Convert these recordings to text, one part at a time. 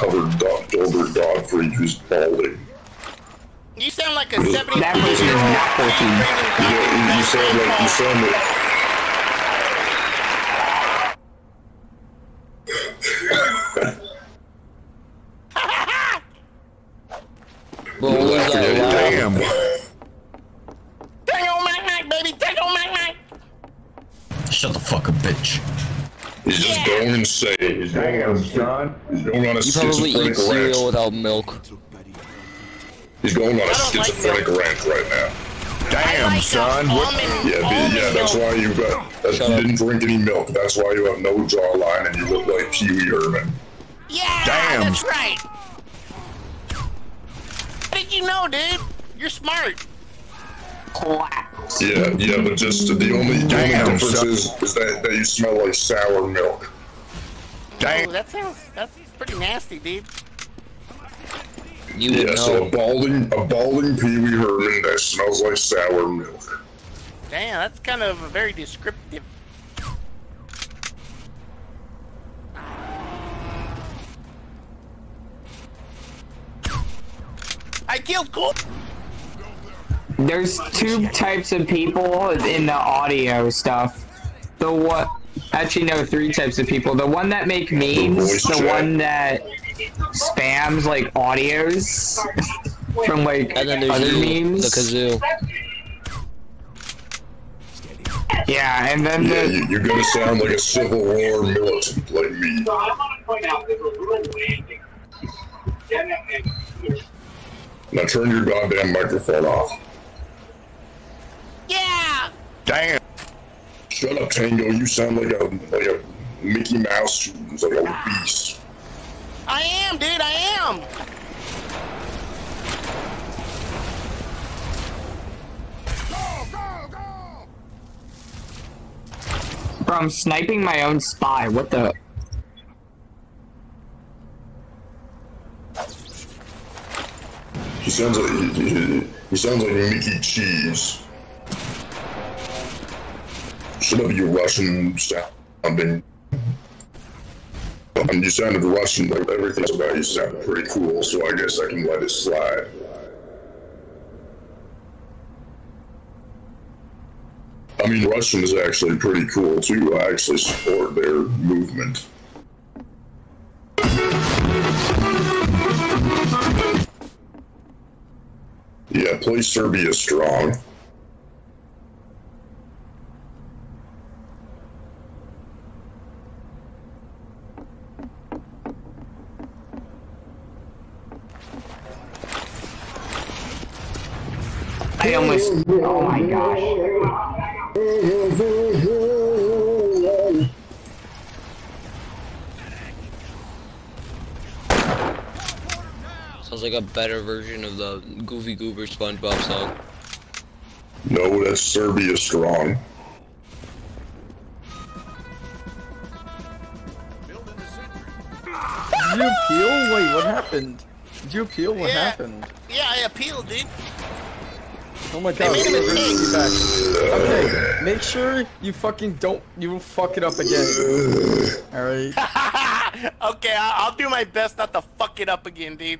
covered over Godfrey who's balding. You sound like a 70. That person is not 14. Yeah, you sound like. Damn. Take on my mic, baby. Take on my mic. Shut the fuck up, bitch. He's just going and say it. He's going on a schizophrenic rant without milk. He's going on a schizophrenic rant right now. Damn, like son. What? Yeah, that's why you didn't drink any milk. That's why you have no jawline and you look like Pee Wee Herman. Yeah, that's right. You know, dude, you're smart. Yeah, but just the only difference is that you smell like sour milk. Damn. Oh, that's pretty nasty, dude. You know. So a balding Pee Wee Herman that smells like sour milk. Damn, that's kind of a very descriptive. I killed Cool. There's two types of people in the audio stuff. The what? Actually, no, three types of people. The one that make memes, the one that spams like audios from like other memes. The kazoo. Yeah, and then you're gonna sound like a Civil War militant like me. So I want to point out there's a little landing. Now turn your goddamn microphone off. Yeah! Damn! Shut up, Tango. You sound like a Mickey Mouse, like a beast. I am, dude. I am. Go! Bro, I'm sniping my own spy. What the? He sounds like Mickey Cheese. Shut up, you Russian sounding. And you sounded Russian, but everything about you sounded pretty cool, so I guess I can let it slide. I mean, Russian is actually pretty cool too. I actually support their movement. Yeah, play Serbia strong. I almost. Oh my gosh. Sounds like a better version of the Goofy Goober SpongeBob song. No, that's Serbia strong. Did you appeal? Wait, what happened? Did you appeal? What happened? Yeah, I appealed, dude. Oh my god, okay, make sure you fucking don't, you fuck it up again. Alright. Okay, I'll do my best not to fuck it up again, dude.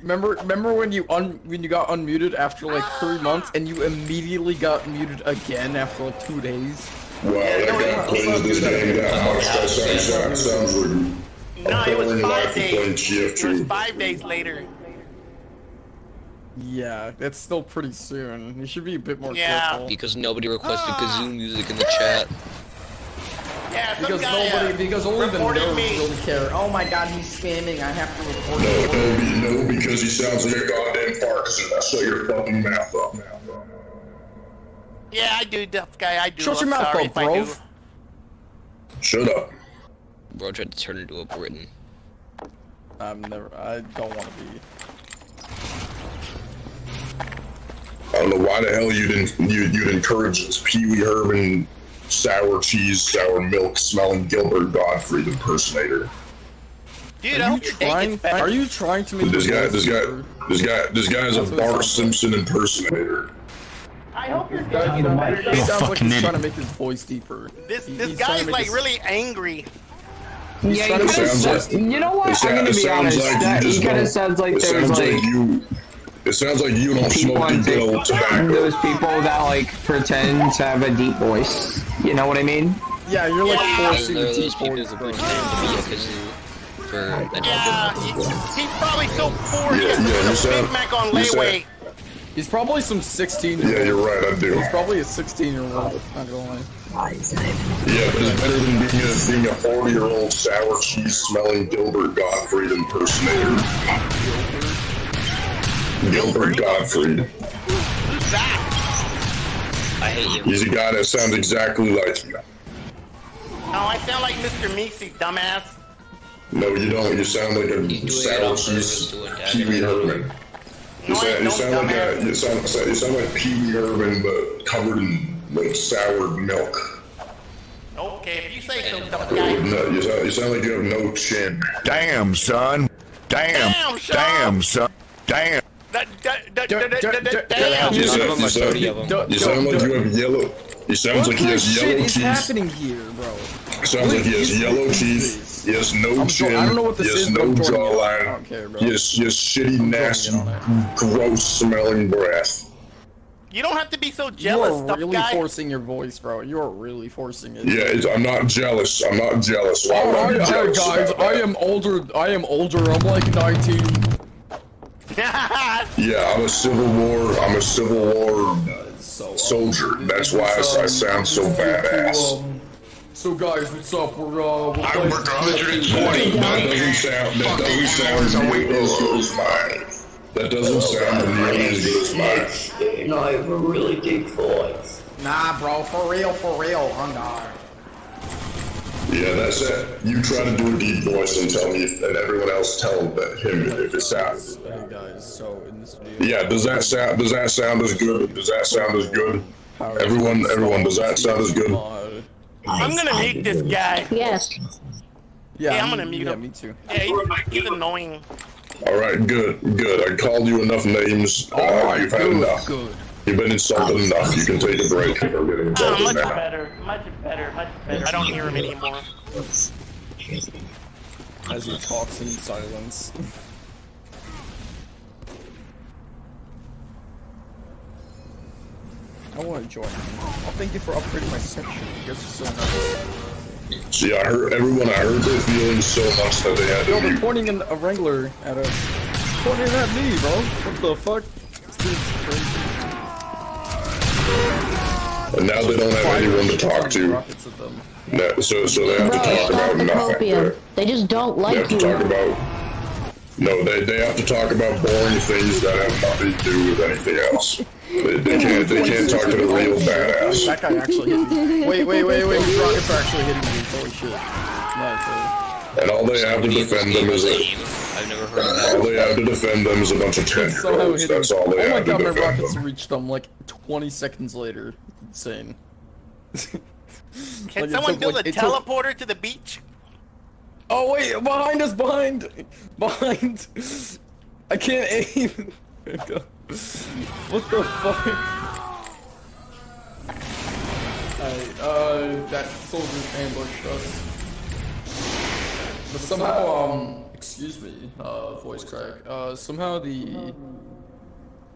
Remember when you got unmuted after like 3 months and you immediately got muted again after like 2 days? Wow, that guy plays this game down. That sounds rude. No, it was 5 days. It was 5 days later. Yeah, that's still pretty soon. You should be a bit more careful. Yeah, because nobody requested kazoo music in the chat. Yeah, because only the nerds really care. Oh my god, he's spamming. I have to report him. No, because he sounds like a goddamn Parkinson. I saw your fucking mouth up. Yeah, I do, Death Guy. I do. Shut your mouth up, bro. Shut up. Bro tried to turn into a Briton. I don't want to be. I don't know why the hell you didn't. You'd encourage this Pee Wee Herman. Sour cheese, sour milk, smelling Gilbert Godfrey the impersonator. Dude, are you trying to make this guy is a Bart Simpson impersonator. I hope this guy sounds like he's trying to make his voice deeper. This guy is like really angry. Yeah, it sounds like, you know what? I'm gonna be honest. It kind of sounds like there's like. It sounds like you don't smoke the tobacco. Those people that like pretend to have a deep voice. You know what I mean? Yeah, you're like forcing a deep voice. He's probably so bored. He's a Big Mac on layaway. He's probably some 16-year-old. Yeah, you're right, I do. He's probably a 16-year-old, not gonna lie. Yeah, it's better than being a 40-year-old sour cheese-smelling Gilbert Gottfried impersonator. Gilbert Gottfried. Who's that? I hate you. He's a guy that sounds exactly like you. Oh, I sound like Mr. Meeksy, dumbass. No, you don't. You sound like a sour cheese Pee-wee Herman. You sound like Pee Wee Herman, but covered in like soured milk. Okay, if you say so, you sound like you have no chin. Damn, son. Damn, son. Damn. You sound like you have yellow. It sounds like he has yellow teeth. What is happening here, bro? It sounds like he has yellow teeth. He has no chin, he has no jawline, he has shitty, nasty, gross-smelling breath. You don't have to be so jealous, guy. You are really forcing your voice, bro. You are really forcing it. Yeah, I'm not jealous. I'm not jealous. Why would I be jealous? Guys, I am older. I'm like 19. Yeah, I'm a Civil War soldier. That's why I sound so badass. So guys, what's up? We're I worked 120. That doesn't sound nearly as good as mine. That doesn't sound nearly as good as mine. No, I have a really deep voice. Nah, bro, for real, I'm not. Yeah, that's it. You try to do a deep voice and tell me, and everyone else tell him if it sounds. Yeah, does that sound as good? Does that sound as good? Everyone, does that sound as good? I'm gonna mute this guy. Yes. Yeah, I'm gonna mute him. Yeah, me too. Yeah, he's annoying. Alright, good. I called you enough names. Alright, you've had enough. Good. You've been insulted enough. You can take a break. We're getting insulted now. Much better. I don't hear him anymore. As he talks in silence. I want to join. I'll thank you for upgrading my section. You guys are so nice. See, I heard their feelings so much that they had to. They're pointing a Wrangler at us. Pointing at me, bro. What the fuck? This dude's crazy. And now they don't have anyone to talk to. So they have to talk about nothing. They just don't like you. No, they have to talk about boring things that have nothing to do with anything else. They can't talk to the real badass. That guy actually hit me. Wait. Rockets are actually hitting me. Holy shit. Nice. And all they have to defend them is a bunch of 10-year-olds. That's all they have to defend them. Oh my god, my rockets reached them like 20 seconds later. It's insane. Can someone build a teleporter to the beach? Oh wait, behind us, behind. I can't aim. What the fuck? Alright, that soldier ambushed us. But somehow, excuse me, voice crack. Somehow the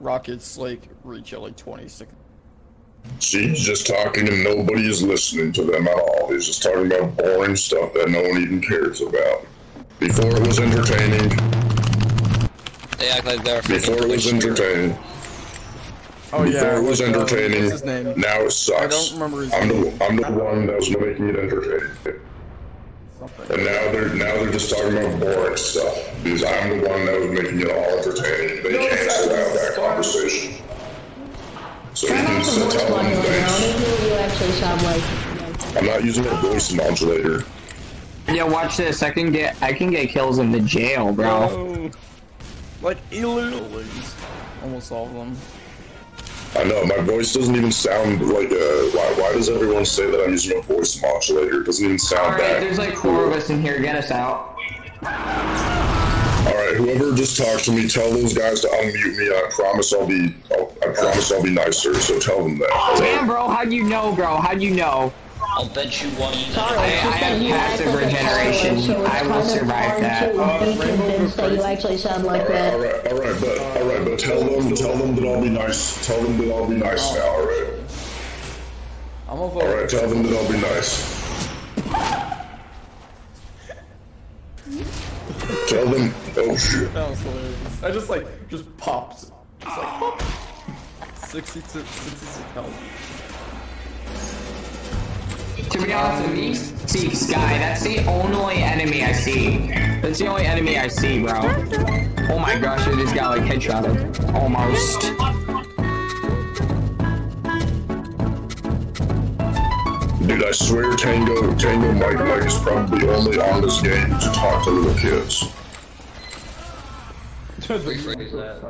rockets, like, reach at, like, 20 seconds. She's just talking and nobody is listening to them at all. He's just talking about boring stuff that no one even cares about. Before it was entertaining. They act like they're before it was entertaining. Oh yeah. Before it was entertaining. What's his name? Now it sucks. I don't remember his name. I'm the one that was making it entertaining. Something. And now they're just talking about boring stuff because I'm the one that was making it all entertaining. They canceled out that conversation. So you can still tell them things. I'm not using a voice modulator. Yeah, watch this. I can get kills in the jail, bro. No. Like, literally, almost all of them. I know, my voice doesn't even sound like a... Why does everyone say that I'm using a voice modulator? It doesn't even sound that... Alright, there's like four of us in here, get us out. Alright, whoever just talked to me, tell those guys to unmute me. I promise I'll be nicer, so tell them that. Oh, man, bro, how'd you know, bro? How'd you know? I'll bet you one. Sorry, I have passive regeneration. I will survive that. I'm convinced that you actually sound like that. All right, but tell them that I'll be nice. Tell them that I'll be nice now. All right. I'm over. All right, tell them that I'll be nice. Tell them. Oh shit. That was hilarious. I just popped. Just like pop. 66 health. To be honest with you, see Sky, that's the only enemy I see. That's the only enemy I see, bro. Oh my gosh, I just got like headshotted. Almost. Dude, I swear Tango Mike is probably only on this game to talk to little kids. Rephrase that.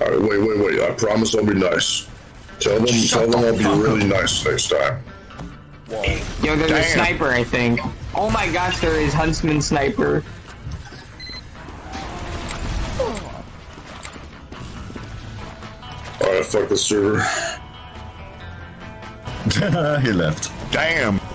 Alright, wait, I promise I'll be nice. Tell them I'll be really nice next time. Whoa. Yo, there's a sniper, I think. Oh my gosh, there is Huntsman Sniper. Alright, fuck the server. He left. Damn!